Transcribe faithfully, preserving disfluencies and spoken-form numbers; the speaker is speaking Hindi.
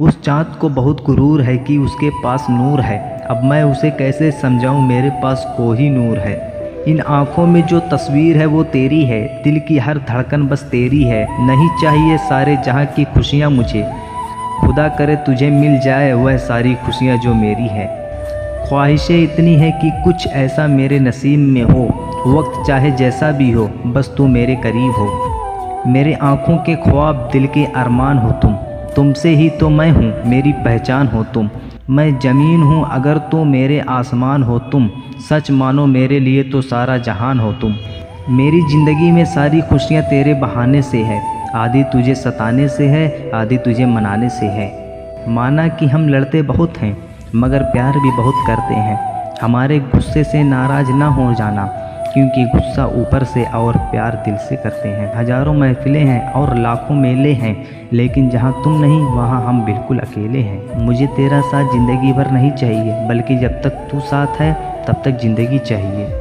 उस चाँद को बहुत गुरूर है कि उसके पास नूर है, अब मैं उसे कैसे समझाऊं मेरे पास कोई नूर है। इन आँखों में जो तस्वीर है वो तेरी है, दिल की हर धड़कन बस तेरी है। नहीं चाहिए सारे जहाँ की खुशियाँ मुझे, खुदा करे तुझे मिल जाए वह सारी खुशियाँ जो मेरी है। ख्वाहिशें इतनी है कि कुछ ऐसा मेरे नसीब में हो, वक्त चाहे जैसा भी हो बस तू मेरे करीब हो। मेरे आँखों के ख्वाब दिल के अरमान हो तुम, तुमसे ही तो मैं हूँ मेरी पहचान हो तुम। मैं ज़मीन हूँ अगर तो मेरे आसमान हो तुम, सच मानो मेरे लिए तो सारा जहान हो तुम। मेरी ज़िंदगी में सारी खुशियाँ तेरे बहाने से है, आधी तुझे सताने से है आधी तुझे मनाने से है। माना कि हम लड़ते बहुत हैं मगर प्यार भी बहुत करते हैं, हमारे गुस्से से नाराज़ ना हो जाना क्योंकि गुस्सा ऊपर से और प्यार दिल से करते हैं। हज़ारों महफिलें हैं और लाखों मेले हैं, लेकिन जहां तुम नहीं वहां हम बिल्कुल अकेले हैं। मुझे तेरा साथ ज़िंदगी भर नहीं चाहिए, बल्कि जब तक तू साथ है तब तक ज़िंदगी चाहिए।